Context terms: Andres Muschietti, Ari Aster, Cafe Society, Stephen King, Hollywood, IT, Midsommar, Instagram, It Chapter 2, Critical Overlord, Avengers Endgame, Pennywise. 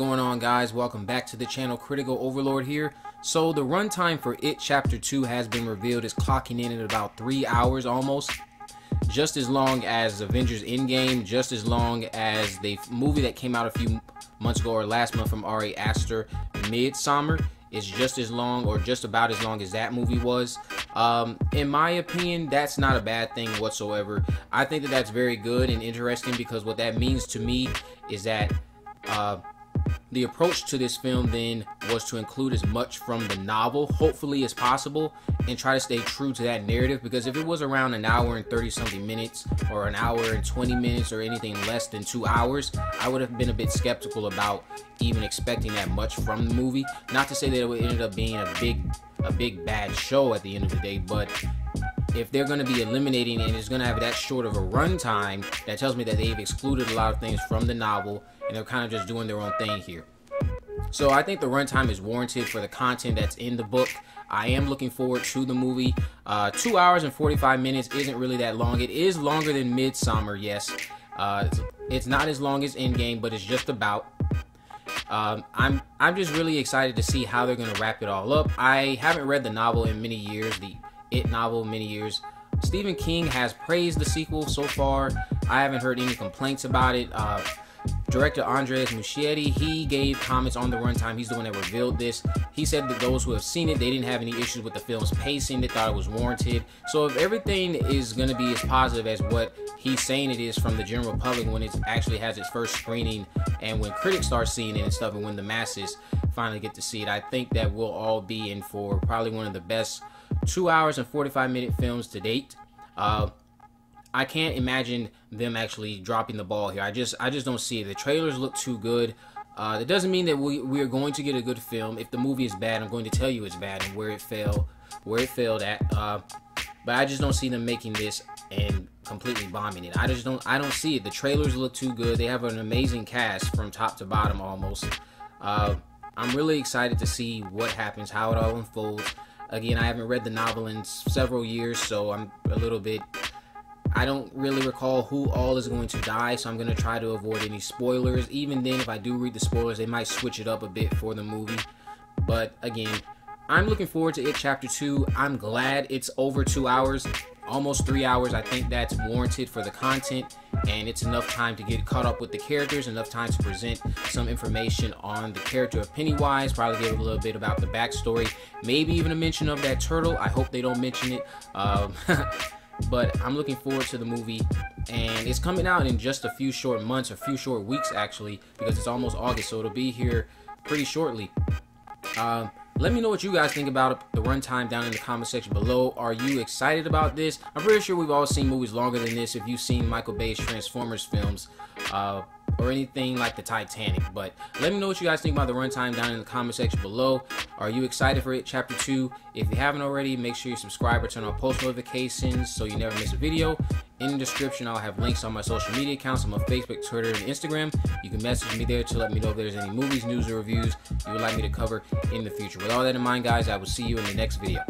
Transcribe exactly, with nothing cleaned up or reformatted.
going on, guys? Welcome back to the channel. Critical Overlord here. So the runtime for It Chapter two has been revealed. It's clocking in at about three hours almost. Just as long as Avengers Endgame, just as long as the movie that came out a few months ago or last month from Ari Aster, Midsommar, is just as long or just about as long as that movie was. Um, in my opinion, that's not a bad thing whatsoever. I think that that's very good and interesting, because what that means to me is that uh, the approach to this film then was to include as much from the novel, hopefully, as possible, and try to stay true to that narrative. Because if it was around an hour and thirty something minutes, or an hour and twenty minutes, or anything less than two hours, I would have been a bit skeptical about even expecting that much from the movie. Not to say that it would end up being a big, a big bad show at the end of the day, but if they're going to be eliminating and it's going to have that short of a runtime, that tells me that they've excluded a lot of things from the novel and they're kind of just doing their own thing here. So I think the runtime is warranted for the content that's in the book. I am looking forward to the movie. Uh, two hours and forty-five minutes isn't really that long. It is longer than Midsommar, yes. Uh, it's, it's not as long as Endgame, but it's just about. Um, I'm I'm just really excited to see how they're going to wrap it all up. I haven't read the novel in many years. The It novel many years. Stephen King has praised the sequel so far. I haven't heard any complaints about it. Uh, director Andres Muschietti, he gave comments on the runtime. He's the one that revealed this. He said that those who have seen it, they didn't have any issues with the film's pacing. They thought it was warranted. So if everything is going to be as positive as what he's saying it is from the general public when it actually has its first screening and when critics start seeing it and stuff, and when the masses finally get to see it, I think that we'll all be in for probably one of the best two hours and forty-five minute films to date. Uh, I can't imagine them actually dropping the ball here. I just, I just don't see it. The trailers look too good. Uh, that doesn't mean that we, we are going to get a good film. If the movie is bad, I'm going to tell you it's bad and where it failed, where it failed at. Uh, but I just don't see them making this and completely bombing it. I just don't, I don't see it. The trailers look too good. They have an amazing cast from top to bottom almost. Uh, I'm really excited to see what happens, how it all unfolds. Again, I haven't read the novel in several years, so I'm a little bit, I don't really recall who all is going to die, so I'm going to try to avoid any spoilers. Even then, if I do read the spoilers, they might switch it up a bit for the movie. But again, I'm looking forward to It Chapter two. I'm glad it's over two hours, almost three hours. I think that's warranted for the content, and it's enough time to get caught up with the characters, enough time to present some information on the character of Pennywise, probably give a little bit about the backstory, maybe even a mention of that turtle. I hope they don't mention it. Um, but I'm looking forward to the movie, and it's coming out in just a few short months, a few short weeks actually, because it's almost August, so it'll be here pretty shortly. Um, Let me know what you guys think about the runtime down in the comment section below. Are you excited about this? I'm pretty sure we've all seen movies longer than this if you've seen Michael Bay's Transformers films uh, or anything like the Titanic. But let me know what you guys think about the runtime down in the comment section below. Are you excited for It Chapter two? If you haven't already, make sure you subscribe or turn on post notifications so you never miss a video. In the description, I'll have links on my social media accounts. I'm on Facebook, Twitter, and Instagram. You can message me there to let me know if there's any movies, news, or reviews you would like me to cover in the future. With all that in mind, guys, I will see you in the next video.